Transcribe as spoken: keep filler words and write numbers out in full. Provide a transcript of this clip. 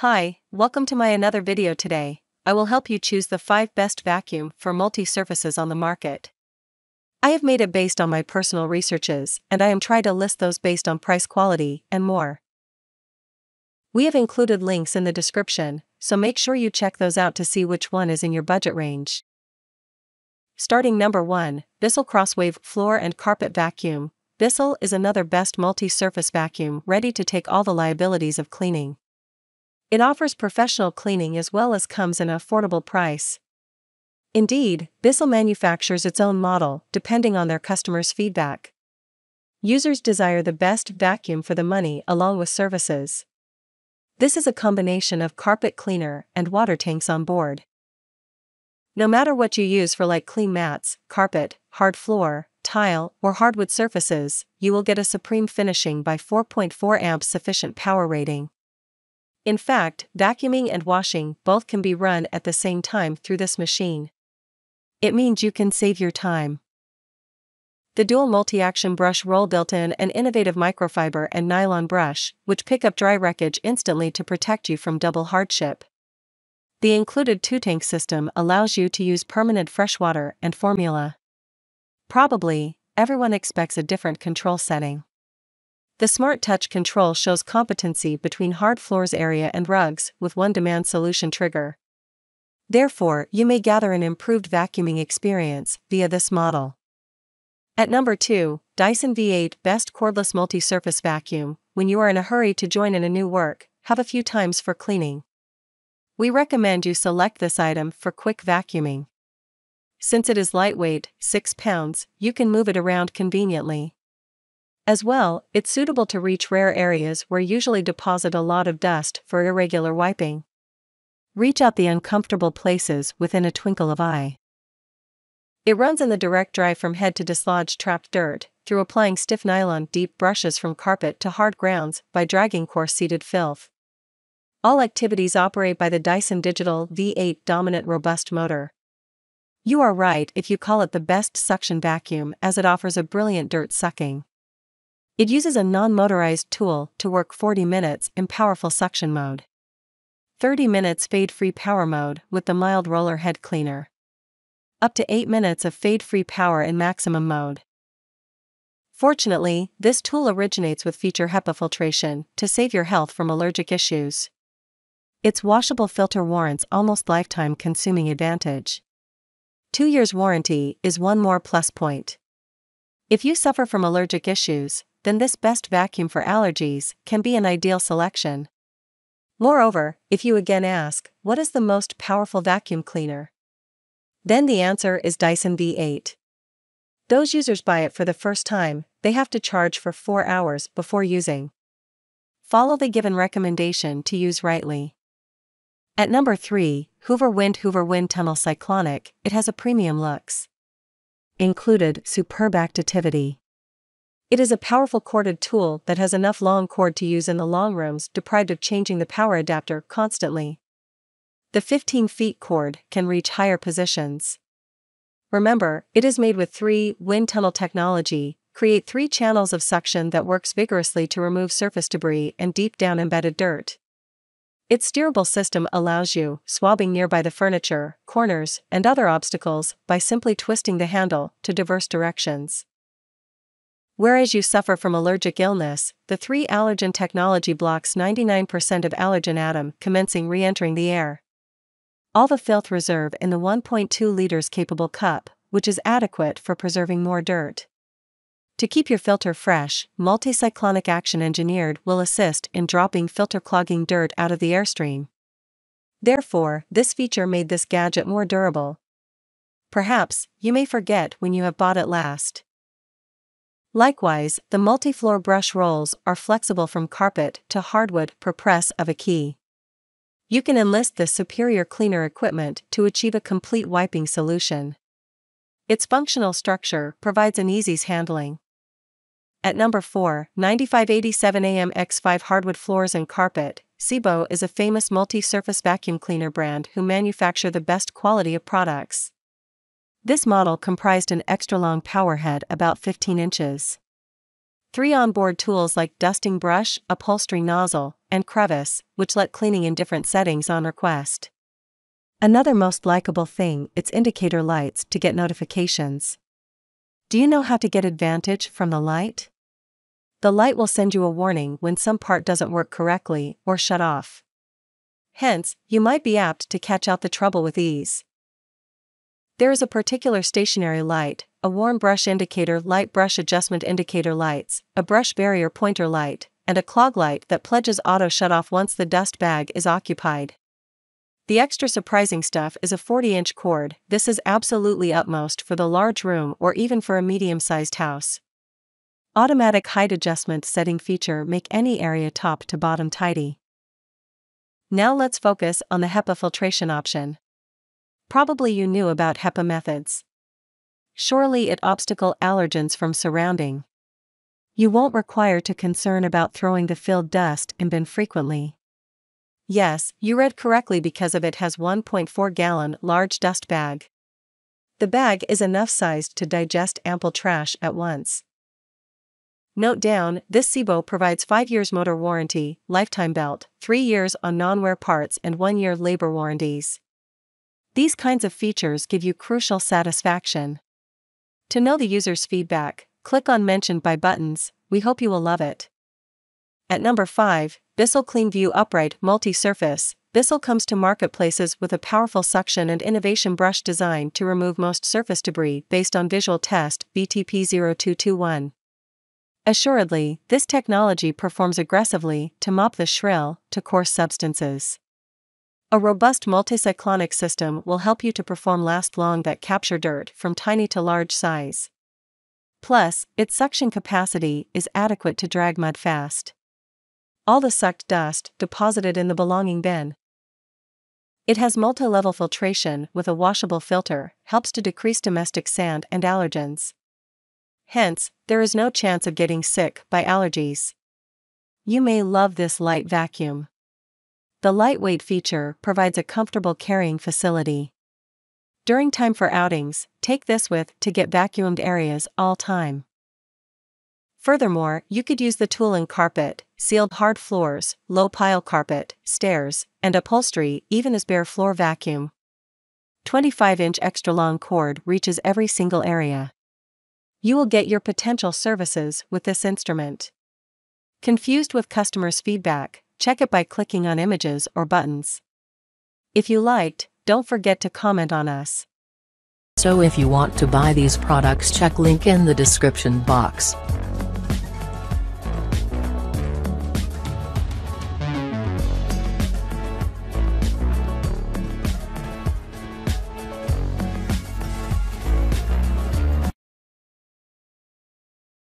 Hi, welcome to my another video today. I will help you choose the five best vacuum for multi-surfaces on the market. I have made it based on my personal researches, and I am trying to list those based on price, quality, and more. We have included links in the description, so make sure you check those out to see which one is in your budget range. Starting number one, Bissell Crosswave Floor and Carpet Vacuum. Bissell is another best multi-surface vacuum ready to take all the liabilities of cleaning. It offers professional cleaning as well as comes in an affordable price. Indeed, Bissell manufactures its own model, depending on their customers' feedback. Users desire the best vacuum for the money along with services. This is a combination of carpet cleaner and water tanks on board. No matter what you use for like clean mats, carpet, hard floor, tile, or hardwood surfaces, you will get a supreme finishing by four point four amps sufficient power rating. In fact, vacuuming and washing both can be run at the same time through this machine. It means you can save your time. The dual multi-action brush roll built in an innovative microfiber and nylon brush, which pick up dry wreckage instantly to protect you from double hardship. The included two-tank system allows you to use permanent freshwater and formula. Probably, everyone expects a different control setting. The Smart Touch control shows competency between hard floors area and rugs with one demand solution trigger. Therefore, you may gather an improved vacuuming experience via this model. At number two, Dyson V eight Best Cordless Multi-Surface Vacuum. When you are in a hurry to join in a new work, have a few times for cleaning. We recommend you select this item for quick vacuuming. Since it is lightweight, six pounds, you can move it around conveniently. As well, it's suitable to reach rare areas where usually deposit a lot of dust for irregular wiping. Reach out the uncomfortable places within a twinkle of eye. It runs in the direct dry from head to dislodge trapped dirt, through applying stiff nylon deep brushes from carpet to hard grounds by dragging coarse-seated filth. All activities operate by the Dyson Digital V eight dominant robust motor. You are right if you call it the best suction vacuum, as it offers a brilliant dirt sucking. It uses a non-motorized tool to work forty minutes in powerful suction mode. thirty minutes fade-free power mode with the mild roller head cleaner. Up to eight minutes of fade-free power in maximum mode. Fortunately, this tool originates with feature HEPA filtration to save your health from allergic issues. Its washable filter warrants almost lifetime consuming advantage. Two years warranty is one more plus point. If you suffer from allergic issues, then this best vacuum for allergies can be an ideal selection. Moreover, if you again ask, what is the most powerful vacuum cleaner? Then the answer is Dyson V eight. Those users buy it for the first time, they have to charge for four hours before using. Follow the given recommendation to use rightly. At number three, Hoover Wind Hoover Wind Tunnel Cyclonic. It has a premium looks. Included superb activity. It is a powerful corded tool that has enough long cord to use in the long rooms deprived of changing the power adapter constantly. The fifteen feet cord can reach higher positions. Remember, it is made with three wind tunnel technology. Create three channels of suction that works vigorously to remove surface debris and deep down embedded dirt. Its steerable system allows you, swabbing nearby the furniture, corners, and other obstacles by simply twisting the handle to diverse directions. Whereas you suffer from allergic illness, the three allergen technology blocks ninety-nine percent of allergen atom commencing re-entering the air. All the filth reserve in the one point two liters capable cup, which is adequate for preserving more dirt. To keep your filter fresh, multi-cyclonic action engineered will assist in dropping filter clogging dirt out of the airstream. Therefore, this feature made this gadget more durable. Perhaps, you may forget when you have bought it last. Likewise, the multi-floor brush rolls are flexible from carpet to hardwood per press of a key. You can enlist this superior cleaner equipment to achieve a complete wiping solution. Its functional structure provides an easy handling. At number four, ninety-five eighty-seven A M X five Hardwood Floors and Carpet. SIBO is a famous multi-surface vacuum cleaner brand who manufacture the best quality of products. This model comprised an extra-long power head about fifteen inches. Three onboard tools like dusting brush, upholstery nozzle, and crevice, which let cleaning in different settings on request. Another most likable thing, it's indicator lights to get notifications. Do you know how to get advantage from the light? The light will send you a warning when some part doesn't work correctly or shut off. Hence, you might be apt to catch out the trouble with ease. There is a particular stationary light, a warm brush indicator light, brush adjustment indicator lights, a brush barrier pointer light, and a clog light that pledges auto shutoff once the dust bag is occupied. The extra surprising stuff is a forty inch cord. This is absolutely utmost for the large room or even for a medium-sized house. Automatic height adjustment setting feature make any area top to bottom tidy. Now let's focus on the HEPA filtration option. Probably you knew about HEPA methods. Surely it obstacle allergens from surrounding. You won't require to concern about throwing the filled dust in bin frequently. Yes, you read correctly, because of it has one point four gallon large dust bag. The bag is enough sized to digest ample trash at once. Note down, this SIBO provides five years motor warranty, lifetime belt, three years on non-wear parts and one year labor warranties. These kinds of features give you crucial satisfaction. To know the user's feedback, click on Mentioned by buttons. We hope you will love it. At number five, Bissell CleanView Upright Multi-Surface. Bissell comes to marketplaces with a powerful suction and innovation brush designed to remove most surface debris based on visual test B T P zero two two one. Assuredly, this technology performs aggressively to mop the shrill to coarse substances. A robust multicyclonic system will help you to perform last long that capture dirt from tiny to large size. Plus, its suction capacity is adequate to drag mud fast. All the sucked dust deposited in the belonging bin. It has multi-level filtration with a washable filter, helps to decrease domestic sand and allergens. Hence, there is no chance of getting sick by allergies. You may love this light vacuum. The lightweight feature provides a comfortable carrying facility. During time for outings, take this with to get vacuumed areas all time. Furthermore, you could use the tool in carpet, sealed hard floors, low pile carpet, stairs, and upholstery, even as bare floor vacuum. twenty-five inch extra long cord reaches every single area. You will get your potential services with this instrument. Confused with customers' feedback? Check it by clicking on images or buttons. If you liked, don't forget to comment on us. So if you want to buy these products, check link in the description box.